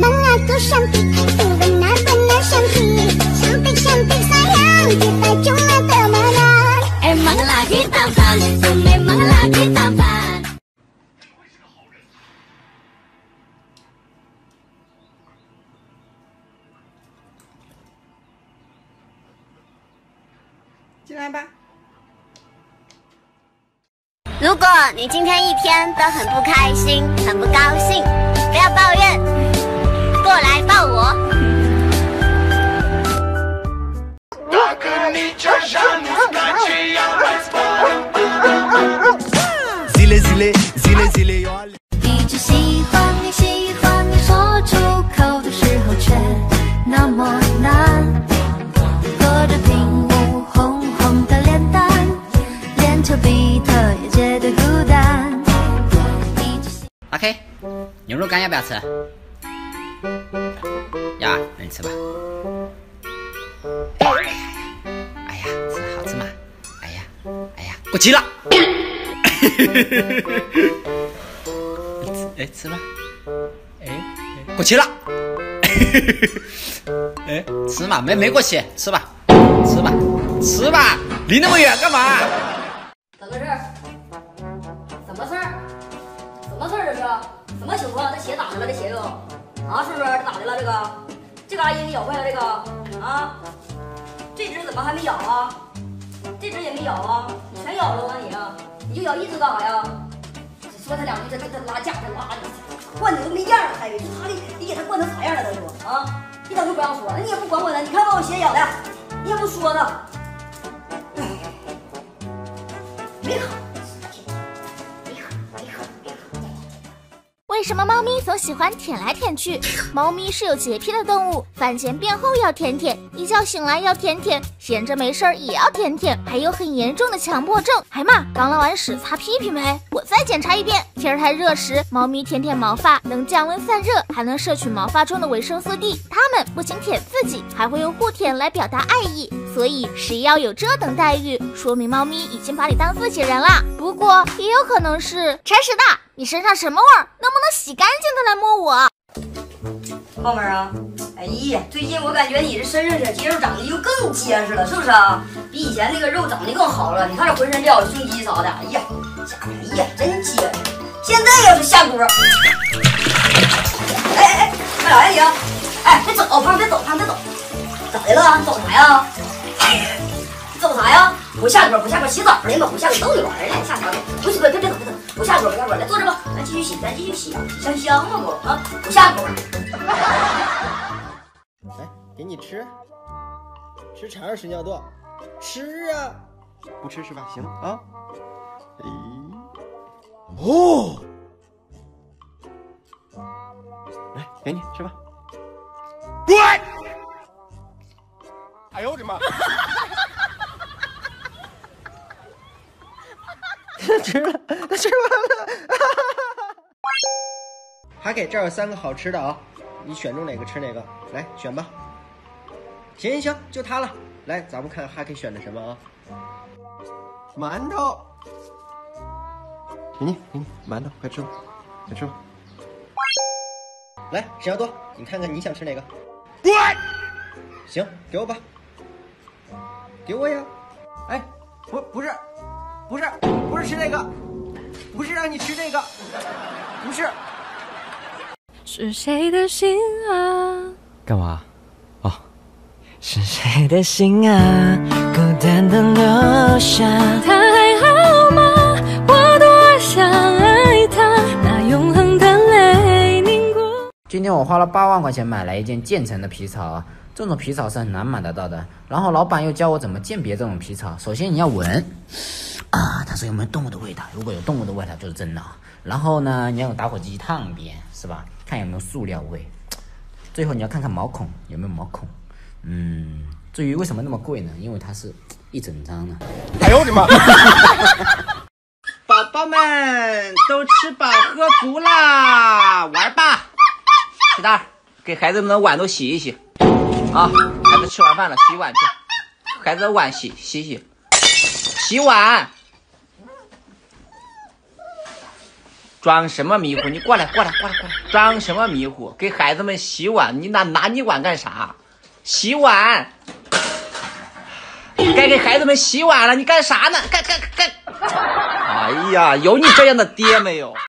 mana tuh cantik, tuh benar-benar cantik. Cantik-cantik sayang, kita cuma temenan. Emanglah kita fun, memanglah kita fun. 进来吧。如果你今天一天都很不开心、很不高兴，不要抱怨，过来抱我。一直喜欢你，喜欢你，说出口的时候却那么难。 OK， 牛肉干要不要吃？要啊，那你吃吧。哎呀，吃好吃吗？哎呀，哎呀，过期了。哎，吃吧。哎，过期了。哎，吃嘛，没过期，吃吧，吃吧，吃吧，离那么远干嘛？怎么事儿？什么事儿？ 什么事儿这是？什么情况？这鞋咋的了？这鞋又啊，叔叔，这咋的了？这个阿姨给咬坏了这个啊！这只怎么还没咬啊？这只也没咬啊！你全咬了吗你啊？你就咬一只干啥呀？说他两句，这拉架，这拉你，惯的都没样了，还有他你给他惯成啥样了？他说啊，一点都不让说，那你也不管管他，你看把我鞋咬的，你也不说他，没好。 为什么猫咪总喜欢舔来舔去？猫咪是有洁癖的动物，饭前便后要舔舔，一觉醒来要舔舔，闲着没事儿也要舔舔，还有很严重的强迫症。哎妈，刚拉完屎擦屁屁没？我再检查一遍。天太热时，猫咪舔舔毛发能降温散热，还能摄取毛发中的维生素 D。它们不仅舔自己，还会用互舔来表达爱意。 所以，谁要有这等待遇，说明猫咪已经把你当自己人啦。不过，也有可能是铲屎的，你身上什么味儿？能不能洗干净再来摸我？后面啊，哎呀，最近我感觉你这身上小肌肉长得又更结实了，是不是啊？比以前那个肉长得更好了。你看这浑身这小胸肌啥的，哎呀，家伙，哎呀，真结实。现在要是下锅，哎，干啥呀你？哎，别走，胖，别走，胖，别走，咋的了？走啥呀？ 你走啥呀？不下锅，不下锅，洗澡呢嘛，不下锅逗你玩呢，下啥锅？不洗锅，别走，别走，不下锅，不下锅，来坐着吧，咱继续洗，咱继续洗啊，香香嘛不啊，不下锅。来，给你吃，吃肠屎尿垛，吃啊，不吃是吧？行啊，哎，哦，来，给你吃吧，滚！ 哎呦我的妈！吃了，吃完了。还给这儿有3个好吃的啊，你选中哪个吃哪个，来选吧。行，就它了。来，咱们看还可以选的什么啊？馒头，给你，馒头，快吃吧，快吃吧。来，沈小多，你看看你想吃哪个？滚！行，给我吧。 给我呀！哎，不是吃那个，不是让你吃那个，不是。是谁的心啊？干嘛？哦，是谁的心啊？孤单的留下。他还好吗？我多想爱他，那永恒的泪凝固。今天我花了8万块钱买来一件渐层的皮草啊。 这种皮草是很难买得到的，然后老板又教我怎么鉴别这种皮草。首先你要闻，啊，它是有没有动物的味道？如果有动物的味道就是真的。然后呢，你要用打火机烫一遍，是吧？看有没有塑料味。最后你要看看毛孔有没有毛孔。嗯，至于为什么那么贵呢？因为它是一整张呢。哎呦我的妈！宝宝们都吃饱喝足啦，玩吧。铁蛋儿，给孩子们的碗都洗一洗。 啊，孩子吃完饭了，洗碗去。孩子的碗洗碗。装什么迷糊？你过来！装什么迷糊？给孩子们洗碗，你拿泥碗干啥？洗碗，该给孩子们洗碗了，你干啥呢？干！哎呀，有你这样的爹没有？